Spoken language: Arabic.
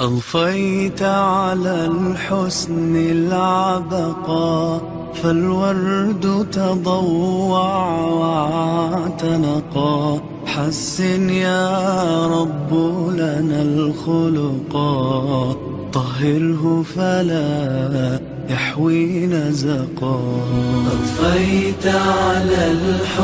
أضفيت على الحسن العبقى، فالورد تضوع واعتنقا. حسن يا رب لنا الخلقا، طهره فلا يحوي نزقا. أضفيت على الحسن